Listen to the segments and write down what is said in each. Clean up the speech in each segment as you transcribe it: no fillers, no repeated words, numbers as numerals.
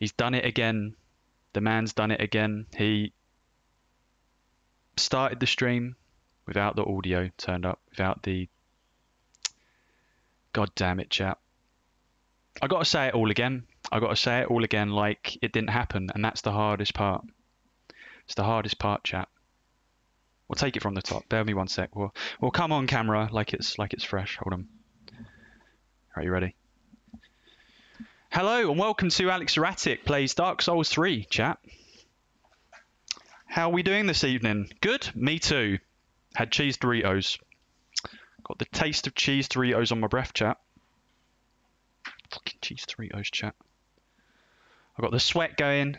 He's done it again. The man's done it again. He started the stream without the audio turned up, without the... God damn it, chat. I got to say it all again. I got to say it all again like it didn't happen, and that's the hardest part. It's the hardest part, chat. We'll take it from the top. Bear with me one sec. We'll come on camera like it's fresh. Hold on. Are you ready? Hello and welcome to Alex Erratic Plays Dark Souls 3, chat. How are we doing this evening? Good? Me too. Had cheese Doritos. Got the taste of cheese Doritos on my breath, chat. Fucking cheese Doritos, chat. I got the sweat going.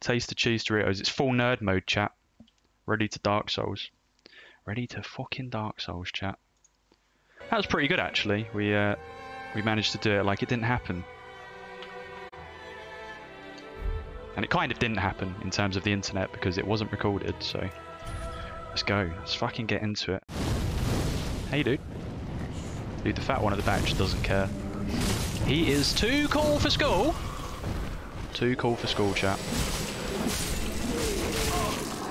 Taste of cheese Doritos. It's full nerd mode, chat. Ready to Dark Souls. Ready to fucking Dark Souls, chat. That was pretty good, actually. We managed to do it like it didn't happen. And it kind of didn't happen in terms of the internet because it wasn't recorded, so... Let's go. Let's fucking get into it. Hey, dude. Dude, the fat one at the back just doesn't care. He is too cool for school. Too cool for school, chat.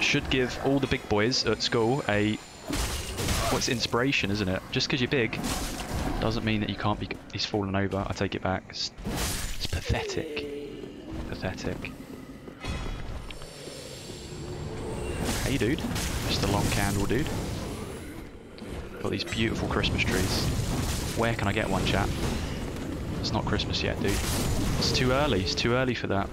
Should give all the big boys at school a... What's inspiration, isn't it? Just because you're big doesn't mean that you can't be... He's fallen over. I take it back. It's pathetic. Pathetic. Hey, dude. Just a long candle, dude. Got these beautiful Christmas trees. Where can I get one, chat? It's not Christmas yet, dude. It's too early. It's too early for that.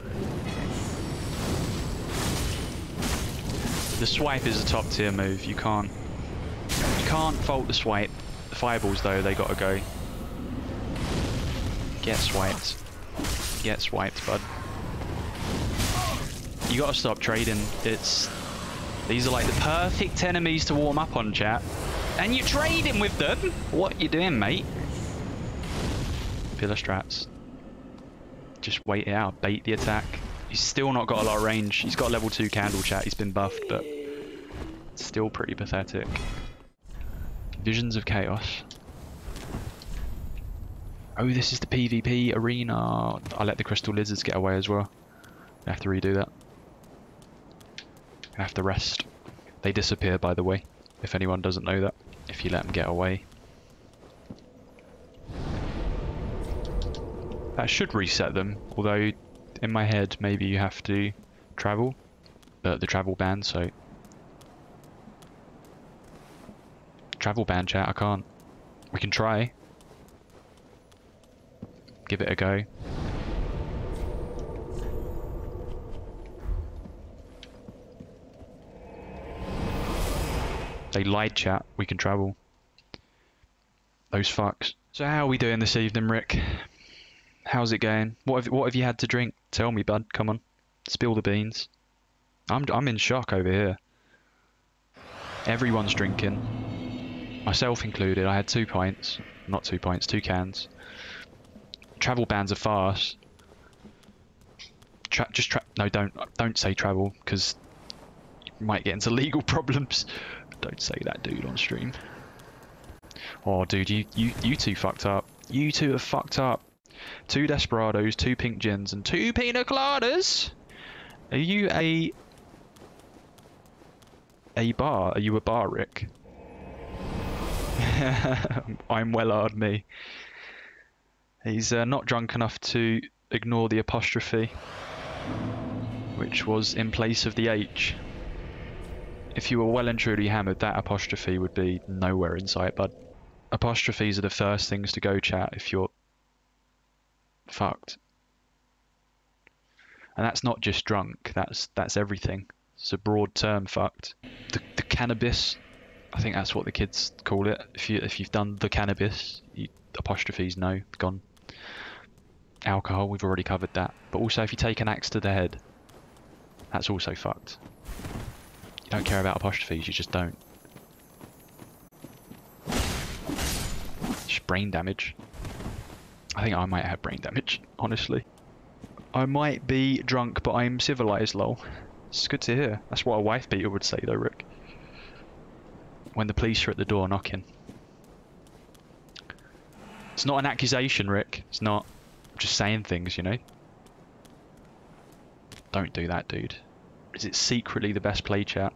The swipe is a top tier move. You can't fault the swipe. The fireballs, though, they gotta go. Get swiped. Get swiped, bud. You gotta stop trading. These are like the perfect enemies to warm up on, chat. And you're trading with them. What you doing, mate? Pillar strats. Just wait it out. Bait the attack. He's still not got a lot of range. He's got level 2 candle, chat. He's been buffed, but still pretty pathetic. Visions of Chaos. Oh, this is the PvP arena. I let the Crystal Lizards get away as well. I have to redo that. I have to rest. They disappear, by the way, if anyone doesn't know that, if you let them get away. That should reset them, although in my head maybe you have to travel, but the travel ban, so... Travel ban, chat, I can't. We can try. Give it a go. They lied, chat. We can travel. Those fucks. So how are we doing this evening, Rick? How's it going? What have you had to drink? Tell me, bud. Come on. Spill the beans. I'm in shock over here. Everyone's drinking. Myself included. I had 2 pints. Not 2 pints, 2 cans. Travel bans are farce. No, don't say travel, because you might get into legal problems. Don't say that, dude, on stream. Oh, dude, you two fucked up. You two have fucked up. 2 Desperados, 2 Pink Gins, and 2 Pina Coladas. Are you a bar? Are you a bar, Rick? I'm well-hard, me. He's not drunk enough to ignore the apostrophe, which was in place of the H. If you were well and truly hammered, that apostrophe would be nowhere in sight, bud. Apostrophes are the first things to go, chat, if you're fucked. And that's not just drunk, that's everything. It's a broad term, fucked. The cannabis, I think that's what the kids call it. If you've done the cannabis, apostrophes, no, gone. Alcohol, we've already covered that. But also if you take an axe to the head, that's also fucked. You don't care about apostrophes, you just don't. Just brain damage. I think I might have brain damage, honestly. I might be drunk, but I'm civilized, lol. It's good to hear. That's what a wife beater would say though, Rick. When the police are at the door knocking. It's not an accusation, Rick. It's not. I'm just saying things, you know. Don't do that, dude. Is it secretly the best play chat?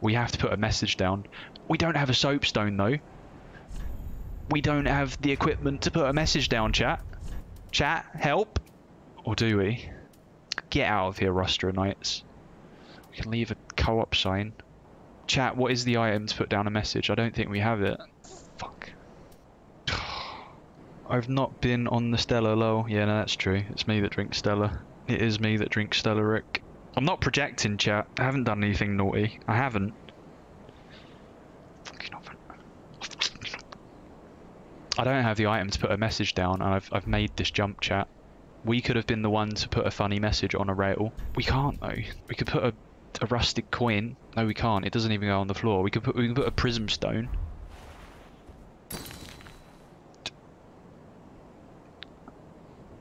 We have to put a message down. We don't have a soapstone, though. We don't have the equipment to put a message down, chat. Chat, help. Or do we? Get out of here, roster of knights. We can leave a co-op sign. Chat, what is the item to put down a message? I don't think we have it. Fuck. I've not been on the Stella, lol. Yeah, no, that's true. It's me that drinks Stella. It is me that drinks Stella, Rick. I'm not projecting, chat. I haven't done anything naughty. I haven't. I don't have the item to put a message down, and I've made this jump, chat. We could have been the one to put a funny message on a rail. We can't, though. We could put a rusted coin. No, we can't. It doesn't even go on the floor. We can put a prism stone.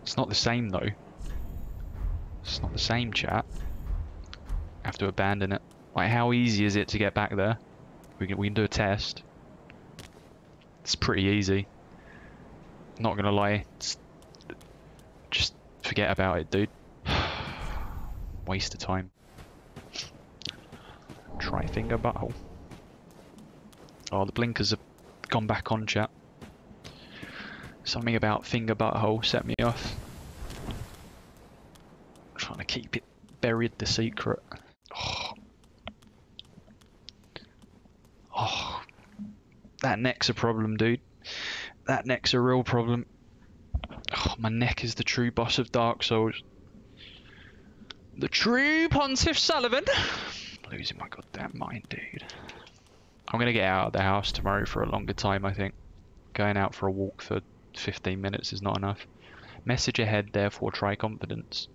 It's not the same, though. It's not the same, chat. I have to abandon it. Like, how easy is it to get back there? We can do a test. It's pretty easy. Not gonna lie, just forget about it, dude. Waste of time. Try finger butthole. Oh, the blinkers have gone back on, chat. Something about finger butthole set me off. I'm trying to keep it buried, the secret. Oh, that neck's a problem, dude. That neck's a real problem. Oh, my neck is the true boss of Dark Souls. The true Pontiff Sullivan. I'm losing my goddamn mind, dude. I'm gonna get out of the house tomorrow for a longer time, I think. Going out for a walk for 15 minutes is not enough. Message ahead, therefore try confidence.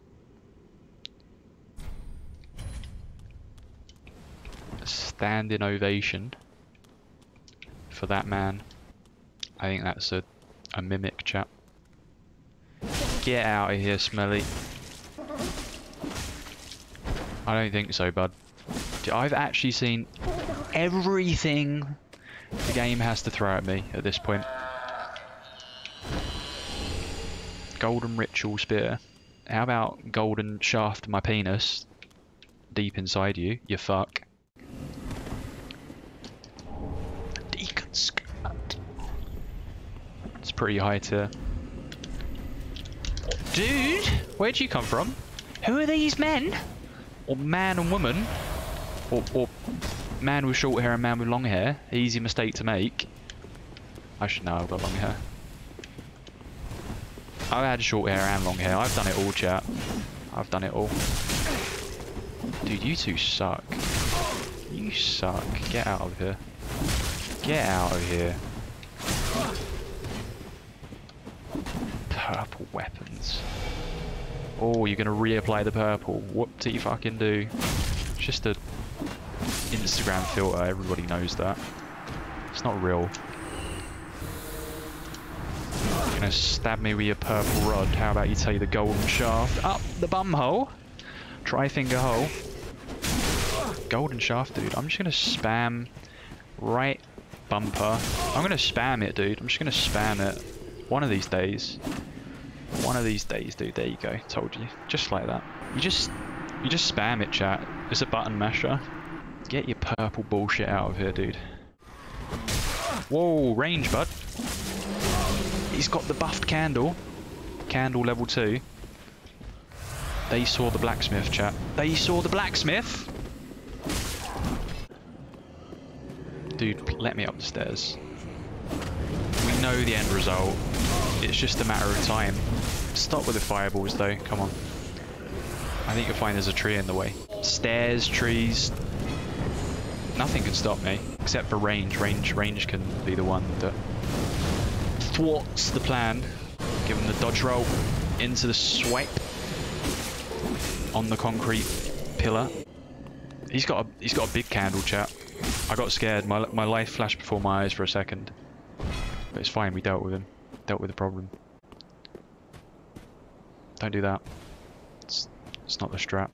Standing ovation for that man. I think that's a mimic, chap. Get out of here, Smelly. I don't think so, bud. I've actually seen everything the game has to throw at me at this point. Golden ritual spear. How about golden shaft my penis deep inside you, you fuck. It's pretty high tier. Dude, where'd you come from? Who are these men? Or man and woman? Or man with short hair and man with long hair. Easy mistake to make. I should know I've got long hair. I've had short hair and long hair. I've done it all, chat. I've done it all. Dude, you two suck. You suck. Get out of here. Get out of here. Purple weapons. Oh, you're gonna reapply the purple. What do you fucking do? It's just a Instagram filter, everybody knows that. It's not real. You're gonna stab me with your purple rod. How about you take the golden shaft up the bum hole? Try finger hole. Golden shaft, dude. I'm just gonna spam right bumper. I'm gonna spam it, dude. I'm just gonna spam it. One of these days. One of these days, dude. There you go. Told you. Just like that. You just spam it, chat. It's a button masher. Get your purple bullshit out of here, dude. Whoa, range, bud. He's got the buffed candle. Candle level 2. They saw the blacksmith, chat. They saw the blacksmith! Dude, let me up the stairs. We know the end result. It's just a matter of time. Stop with the fireballs, though. Come on. I think you'll find there's a tree in the way. Stairs, trees... Nothing can stop me, except for range. Range can be the one that thwarts the plan. Give him the dodge roll into the swipe on the concrete pillar. He's got a big candle, chat. I got scared. My life flashed before my eyes for a second, but it's fine. We dealt with him. Dealt with the problem. Don't do that. It's not the strat.